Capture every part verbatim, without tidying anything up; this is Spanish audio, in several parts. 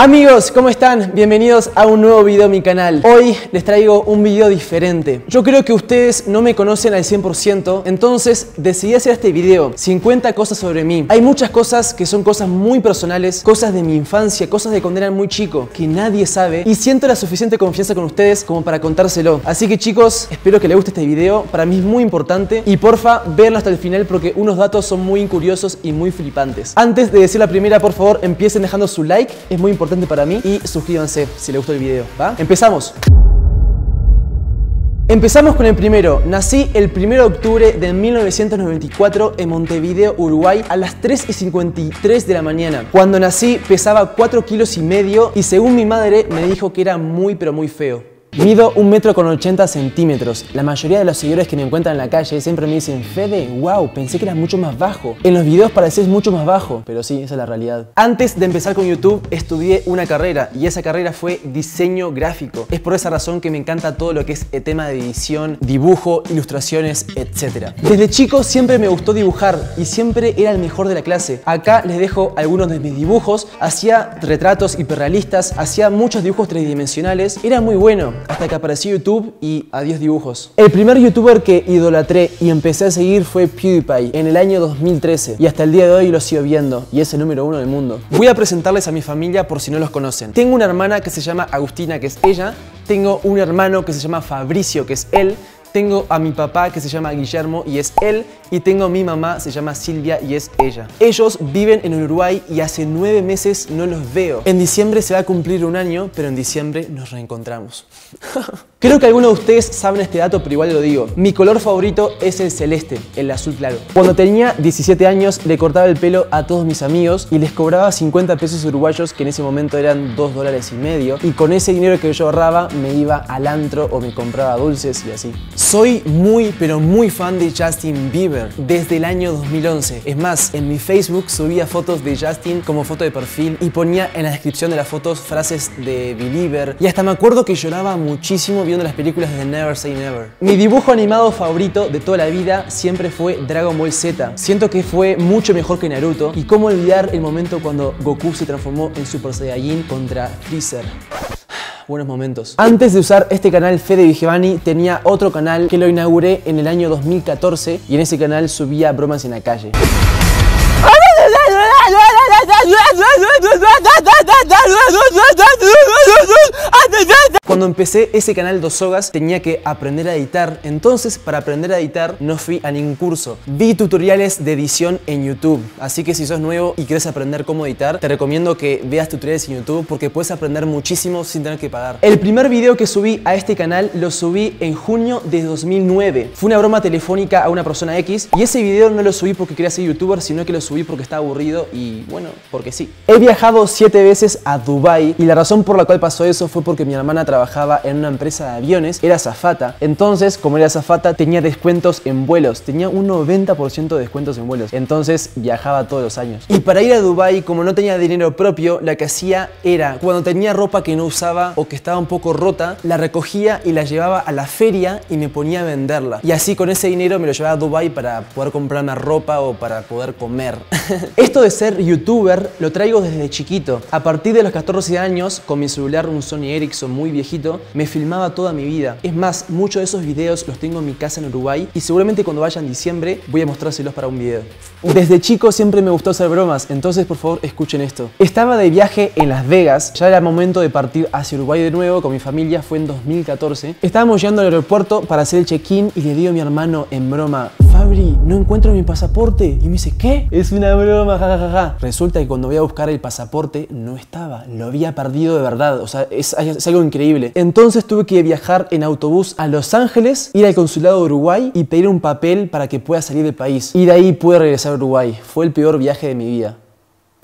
Amigos, ¿cómo están? Bienvenidos a un nuevo video a mi canal. Hoy les traigo un video diferente. Yo creo que ustedes no me conocen al cien por ciento, entonces decidí hacer este video, cincuenta cosas sobre mí. Hay muchas cosas que son cosas muy personales, cosas de mi infancia, cosas de cuando era muy chico, que nadie sabe, y siento la suficiente confianza con ustedes como para contárselo. Así que chicos, espero que les guste este video, para mí es muy importante, y porfa, véanlo hasta el final porque unos datos son muy curiosos y muy flipantes. Antes de decir la primera, por favor, empiecen dejando su like, es muy importante. importante para mí, y suscríbanse si les gustó el video, ¿va? ¡Empezamos! Empezamos con el primero. Nací el primero de octubre de mil novecientos noventa y cuatro en Montevideo, Uruguay, a las tres y cincuenta y tres de la mañana. Cuando nací pesaba cuatro kilos y medio y según mi madre me dijo que era muy pero muy feo. Mido un metro con ochenta centímetros. La mayoría de los seguidores que me encuentran en la calle siempre me dicen: Fede, wow, pensé que eras mucho más bajo. En los videos pareces mucho más bajo. Pero sí, esa es la realidad. Antes de empezar con YouTube, estudié una carrera, y esa carrera fue diseño gráfico. Es por esa razón que me encanta todo lo que es el tema de edición, dibujo, ilustraciones, etcétera. Desde chico siempre me gustó dibujar y siempre era el mejor de la clase. Acá les dejo algunos de mis dibujos. Hacía retratos hiperrealistas, hacía muchos dibujos tridimensionales. Era muy bueno. Hasta que apareció YouTube y adiós dibujos. El primer youtuber que idolatré y empecé a seguir fue PewDiePie en el año dos mil trece, y hasta el día de hoy lo sigo viendo, y es el número uno del mundo. Voy a presentarles a mi familia por si no los conocen. Tengo una hermana que se llama Agustina, que es ella. Tengo un hermano que se llama Fabricio, que es él. Tengo a mi papá, que se llama Guillermo, y es él. Y tengo a mi mamá, se llama Silvia, y es ella. Ellos viven en Uruguay y hace nueve meses no los veo. En diciembre se va a cumplir un año, pero en diciembre nos reencontramos. Creo que algunos de ustedes saben este dato, pero igual lo digo. Mi color favorito es el celeste, el azul claro. Cuando tenía diecisiete años, le cortaba el pelo a todos mis amigos y les cobraba cincuenta pesos uruguayos, que en ese momento eran dos dólares y medio. Y con ese dinero que yo ahorraba, me iba al antro o me compraba dulces y así. Soy muy, pero muy fan de Justin Bieber desde el año dos mil once. Es más, en mi Facebook subía fotos de Justin como foto de perfil y ponía en la descripción de las fotos frases de Believer. Y hasta me acuerdo que lloraba muchísimo viendo las películas de Never Say Never. Mi dibujo animado favorito de toda la vida siempre fue Dragon Ball Z. Siento que fue mucho mejor que Naruto. Y cómo olvidar el momento cuando Goku se transformó en Super Saiyajin contra Freezer. Buenos momentos. Antes de usar este canal Fede Vigevani, tenía otro canal que lo inauguré en el año dos mil catorce, y en ese canal subía bromas en la calle. Cuando empecé ese canal Dos Sogas tenía que aprender a editar, entonces para aprender a editar no fui a ningún curso. Vi tutoriales de edición en YouTube, así que si sos nuevo y quieres aprender cómo editar, te recomiendo que veas tutoriales en YouTube porque puedes aprender muchísimo sin tener que pagar. El primer video que subí a este canal lo subí en junio de dos mil nueve. Fue una broma telefónica a una persona X, y ese video no lo subí porque quería ser youtuber, sino que lo subí porque estaba aburrido y bueno, porque sí. He viajado siete veces a Dubái, y la razón por la cual pasó eso fue porque mi hermana trabajaba en una empresa de aviones, era azafata. Entonces, como era azafata, tenía descuentos en vuelos. Tenía un noventa por ciento de descuentos en vuelos. Entonces, viajaba todos los años. Y para ir a Dubái, como no tenía dinero propio, la que hacía era, cuando tenía ropa que no usaba o que estaba un poco rota, la recogía y la llevaba a la feria y me ponía a venderla. Y así, con ese dinero, me lo llevaba a Dubái para poder comprar una ropa o para poder comer. Esto de ser youtuber lo traigo desde chiquito. A partir de los catorce años, con mi celular, un Sony Ericsson muy bien viejito, me filmaba toda mi vida. Es más, muchos de esos videos los tengo en mi casa en Uruguay, y seguramente cuando vaya en diciembre voy a mostrárselos para un video. Desde chico siempre me gustó hacer bromas, entonces por favor escuchen esto. Estaba de viaje en Las Vegas, ya era momento de partir hacia Uruguay de nuevo con mi familia, fue en dos mil catorce. Estábamos yendo al aeropuerto para hacer el check-in y le digo a mi hermano en broma: Fabri, no encuentro mi pasaporte. Y me dice: ¿qué? Es una broma, jajajaja. Ja, ja. Resulta que cuando voy a buscar el pasaporte no estaba, lo había perdido de verdad, o sea, es, es algo increíble. Entonces tuve que viajar en autobús a Los Ángeles, ir al consulado de Uruguay y pedir un papel para que pueda salir del país. Y de ahí pude regresar a Uruguay. Fue el peor viaje de mi vida,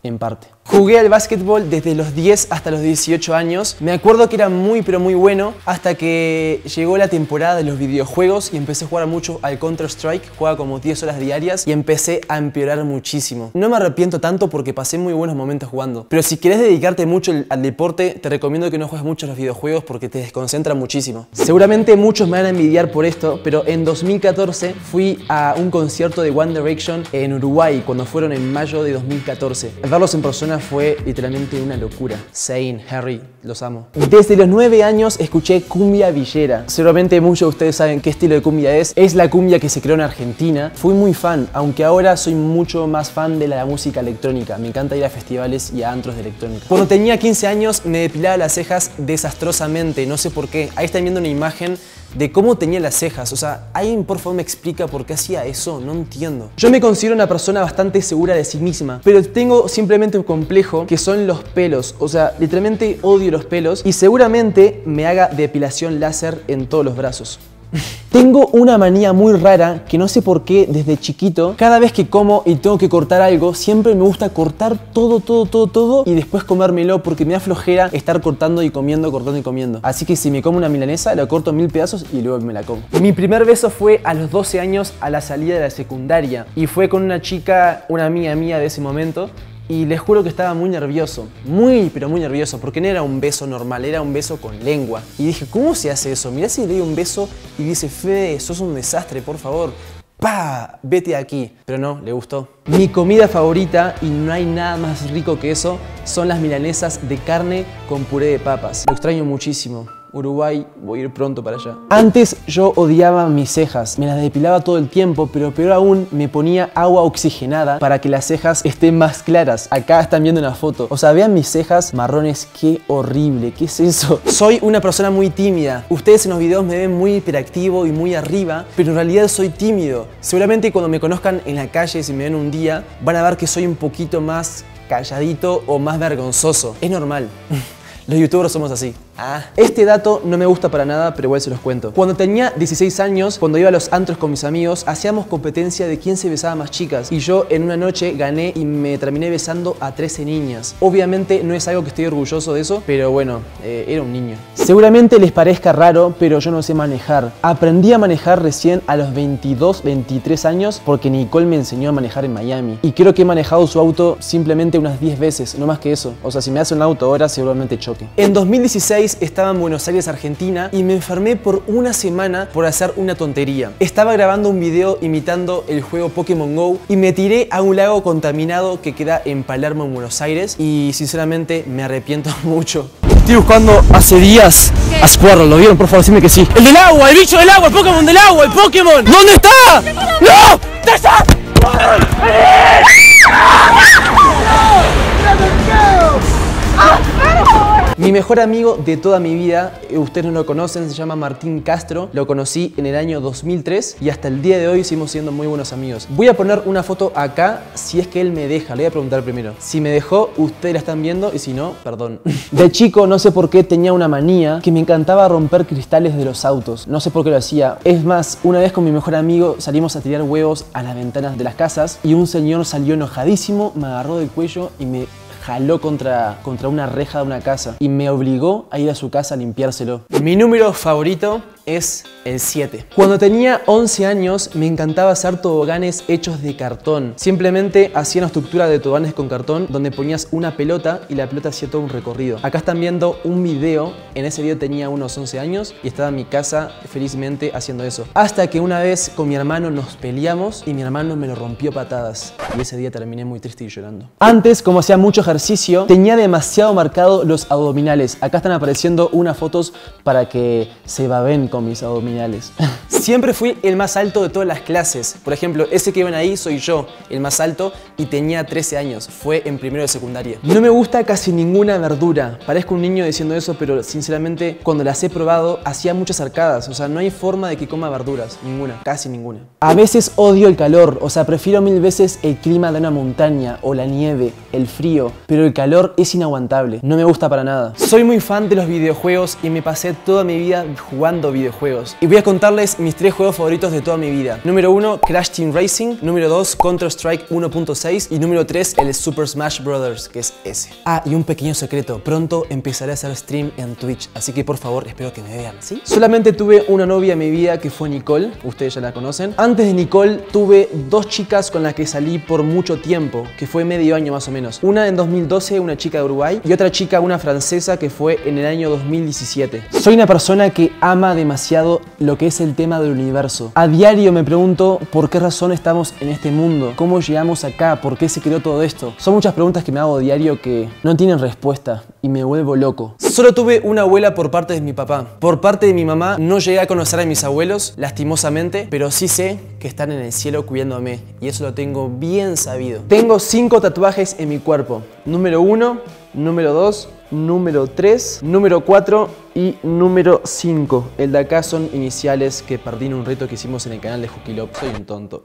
en parte. Jugué al básquetbol desde los diez hasta los dieciocho años. Me acuerdo que era muy pero muy bueno, hasta que llegó la temporada de los videojuegos y empecé a jugar mucho al Counter-Strike. Jugaba como diez horas diarias y empecé a empeorar muchísimo. No me arrepiento tanto porque pasé muy buenos momentos jugando. Pero si querés dedicarte mucho al deporte, te recomiendo que no juegues mucho a los videojuegos porque te desconcentra muchísimo. Seguramente muchos me van a envidiar por esto, pero en dos mil catorce fui a un concierto de One Direction en Uruguay, cuando fueron en mayo de dos mil catorce. Al verlos en persona Argentina fue literalmente una locura. Zane, Harry, los amo. Desde los nueve años escuché cumbia villera. Seguramente muchos de ustedes saben qué estilo de cumbia es. Es la cumbia que se creó en Argentina. Fui muy fan, aunque ahora soy mucho más fan de la música electrónica. Me encanta ir a festivales y a antros de electrónica. Cuando tenía quince años me depilaba las cejas desastrosamente, no sé por qué. Ahí están viendo una imagen de cómo tenía las cejas. O sea, alguien por favor me explica por qué hacía eso, no entiendo. Yo me considero una persona bastante segura de sí misma, pero tengo simplemente un complejo que son los pelos. O sea, literalmente odio los pelos y seguramente me haga depilación láser en todos los brazos. Tengo una manía muy rara que no sé por qué desde chiquito, cada vez que como y tengo que cortar algo, siempre me gusta cortar todo, todo, todo, todo y después comérmelo porque me da flojera estar cortando y comiendo, cortando y comiendo. Así que si me como una milanesa, la corto en mil pedazos y luego me la como. Mi primer beso fue a los doce años a la salida de la secundaria y fue con una chica, una amiga mía de ese momento. Y les juro que estaba muy nervioso, muy pero muy nervioso, porque no era un beso normal, era un beso con lengua. Y dije, ¿cómo se hace eso? Mirá si le doy un beso y dice, Fede, sos un desastre, por favor. ¡Pah! Vete de aquí. Pero no, le gustó. Mi comida favorita, y no hay nada más rico que eso, son las milanesas de carne con puré de papas. Lo extraño muchísimo. Uruguay, voy a ir pronto para allá. Antes yo odiaba mis cejas, me las depilaba todo el tiempo, pero peor aún me ponía agua oxigenada para que las cejas estén más claras. Acá están viendo una foto. O sea, vean mis cejas marrones, qué horrible, ¿qué es eso? Soy una persona muy tímida. Ustedes en los videos me ven muy hiperactivo y muy arriba, pero en realidad soy tímido. Seguramente cuando me conozcan en la calle, si me ven un día, van a ver que soy un poquito más calladito o más vergonzoso. Es normal. Los youtubers somos así. Ah. Este dato no me gusta para nada, pero igual se los cuento. Cuando tenía dieciséis años, cuando iba a los antros con mis amigos, hacíamos competencia de quién se besaba más chicas. Y yo en una noche gané y me terminé besando a trece niñas. Obviamente no es algo que estoy orgulloso de eso, pero bueno, eh, era un niño. Seguramente les parezca raro, pero yo no sé manejar. Aprendí a manejar recién a los veintidós, veintitrés años porque Nicole me enseñó a manejar en Miami. Y creo que he manejado su auto simplemente unas diez veces, no más que eso. O sea, si me hace un auto ahora seguramente choque. En dos mil dieciséis estaba en Buenos Aires, Argentina, y me enfermé por una semana por hacer una tontería. Estaba grabando un video imitando el juego Pokémon GO y me tiré a un lago contaminado que queda en Palermo, en Buenos Aires, y sinceramente me arrepiento mucho. Estoy buscando hace días a Spurro, ¿lo vieron? Por favor, decime que sí. ¡El del agua! ¡El bicho del agua! ¡El Pokémon del agua! ¡El Pokémon! ¿Dónde está? ¡No! ¡Está allá! Mi mejor amigo de toda mi vida, ustedes no lo conocen, se llama Martín Castro. Lo conocí en el año dos mil tres y hasta el día de hoy seguimos siendo muy buenos amigos. Voy a poner una foto acá, si es que él me deja, le voy a preguntar primero. Si me dejó, ustedes la están viendo y si no, perdón. De chico, no sé por qué tenía una manía que me encantaba romper cristales de los autos. No sé por qué lo hacía. Es más, una vez con mi mejor amigo salimos a tirar huevos a las ventanas de las casas y un señor salió enojadísimo, me agarró del cuello y me jaló contra, contra una reja de una casa y me obligó a ir a su casa a limpiárselo. Mi número favorito es el siete. Cuando tenía once años me encantaba hacer toboganes hechos de cartón. Simplemente hacía una estructura de toboganes con cartón donde ponías una pelota y la pelota hacía todo un recorrido. Acá están viendo un video, en ese video tenía unos once años y estaba en mi casa felizmente haciendo eso. Hasta que una vez con mi hermano nos peleamos y mi hermano me lo rompió patadas. Y ese día terminé muy triste y llorando. Antes, como hacía mucho ejercicio, tenía demasiado marcado los abdominales. Acá están apareciendo unas fotos para que se baben con mis abdominales. Siempre fui el más alto de todas las clases. Por ejemplo, ese que ven ahí soy yo, el más alto, y tenía trece años. Fue en primero de secundaria. No me gusta casi ninguna verdura. Parezco un niño diciendo eso, pero sinceramente, cuando las he probado, hacía muchas arcadas. O sea, no hay forma de que coma verduras. Ninguna. Casi ninguna. A veces odio el calor. O sea, prefiero mil veces el clima de una montaña o la nieve, el frío. Pero el calor es inaguantable, no me gusta para nada. Soy muy fan de los videojuegos y me pasé toda mi vida jugando videojuegos. Y voy a contarles mis tres juegos favoritos de toda mi vida. Número uno, Crash Team Racing. Número dos, Counter-Strike uno punto seis. Y número tres, el Super Smash Brothers, que es ese. Ah, y un pequeño secreto. Pronto empezaré a hacer stream en Twitch, así que por favor, espero que me vean, ¿sí? Solamente tuve una novia en mi vida que fue Nicole. Ustedes ya la conocen. Antes de Nicole, tuve dos chicas con las que salí por mucho tiempo, que fue medio año más o menos. Una en dos mil doce, una chica de Uruguay, y otra chica, una francesa, que fue en el año dos mil diecisiete. Soy una persona que ama demasiado demasiado lo que es el tema del universo. A diario me pregunto por qué razón estamos en este mundo, cómo llegamos acá, por qué se creó todo esto. Son muchas preguntas que me hago a diario que no tienen respuesta y me vuelvo loco. Solo tuve una abuela por parte de mi papá. Por parte de mi mamá no llegué a conocer a mis abuelos, lastimosamente, pero sí sé que están en el cielo cuidándome y eso lo tengo bien sabido. Tengo cinco tatuajes en mi cuerpo. Número uno, número dos, número tres, número cuatro y número cinco. El de acá son iniciales que perdí en un reto que hicimos en el canal de Jukilop. Soy un tonto.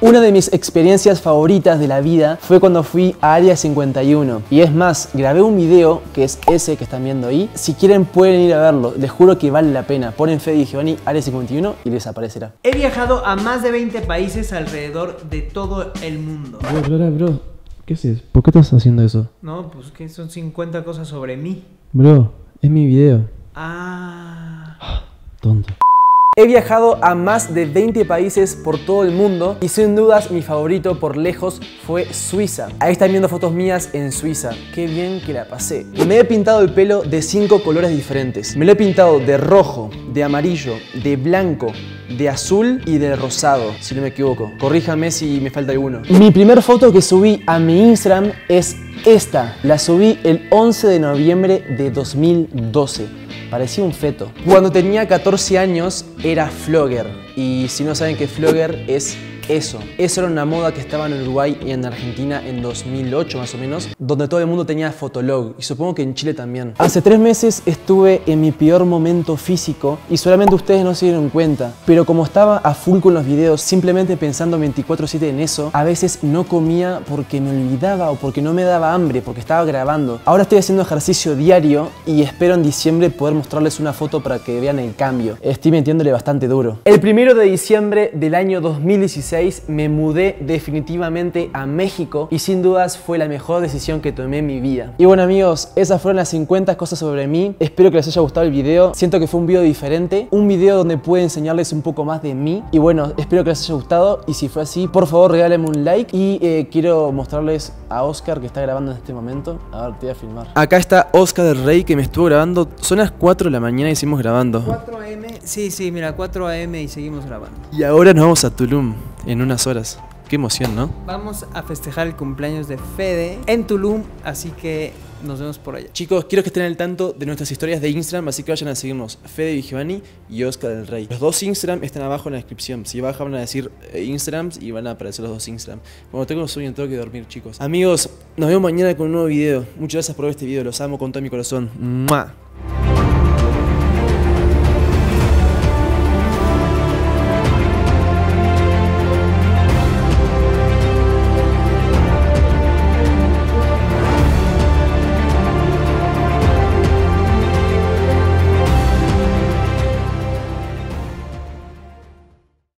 Una de mis experiencias favoritas de la vida fue cuando fui a Área cincuenta y uno. Y es más, grabé un video que es ese que están viendo ahí. Si quieren pueden ir a verlo, les juro que vale la pena. Ponen Fede Vigevani, Área cincuenta y uno y les aparecerá. He viajado a más de veinte países alrededor de todo el mundo. Bro, bro, bro. ¿Qué es eso? ¿Por qué estás haciendo eso? No, pues que son cincuenta cosas sobre mí. Bro, es mi video. Ah, ah, tonto. He viajado a más de veinte países por todo el mundo y sin dudas mi favorito por lejos fue Suiza. Ahí están viendo fotos mías en Suiza. Qué bien que la pasé. Me he pintado el pelo de cinco colores diferentes. Me lo he pintado de rojo, de amarillo, de blanco, de azul y de rosado, si no me equivoco. Corríjame si me falta alguno. Mi primer foto que subí a mi Instagram es esta. La subí el once de noviembre de dos mil doce. Parecía un feto. Cuando tenía catorce años era flogger. Y si no saben que flogger es eso. Eso era una moda que estaba en Uruguay y en Argentina en dos mil ocho más o menos, donde todo el mundo tenía fotolog. Y supongo que en Chile también. Hace tres meses estuve en mi peor momento físico y solamente ustedes no se dieron cuenta. Pero como estaba a full con los videos, simplemente pensando veinticuatro siete en eso, a veces no comía porque me olvidaba o porque no me daba hambre, porque estaba grabando. Ahora estoy haciendo ejercicio diario y espero en diciembre poder mostrarles una foto para que vean el cambio. Estoy metiéndole bastante duro. El primero de diciembre del año dos mil dieciséis me mudé definitivamente a México y sin dudas fue la mejor decisión que tomé en mi vida. Y bueno amigos, esas fueron las cincuenta cosas sobre mí. Espero que les haya gustado el video. Siento que fue un video diferente, un video donde pude enseñarles un poco más de mí. Y bueno, espero que les haya gustado y si fue así, por favor regálenme un like. Y eh, quiero mostrarles a Oscar que está grabando en este momento. A ver, te voy a filmar. Acá está Oscar del Rey que me estuvo grabando. Son las cuatro de la mañana y seguimos grabando. cuatro a m Sí, sí, mira, cuatro a m y seguimos grabando. Y ahora nos vamos a Tulum en unas horas. Qué emoción, ¿no? Vamos a festejar el cumpleaños de Fede en Tulum, así que nos vemos por allá. Chicos, quiero que estén al tanto de nuestras historias de Instagram, así que vayan a seguirnos Fede Vigevani y Oscar del Rey. Los dos Instagram están abajo en la descripción. Si bajan van a decir Instagrams y van a aparecer los dos Instagram. Cuando tengo sueño tengo que dormir, chicos. Amigos, nos vemos mañana con un nuevo video. Muchas gracias por ver este video, los amo con todo mi corazón. ¡Mua!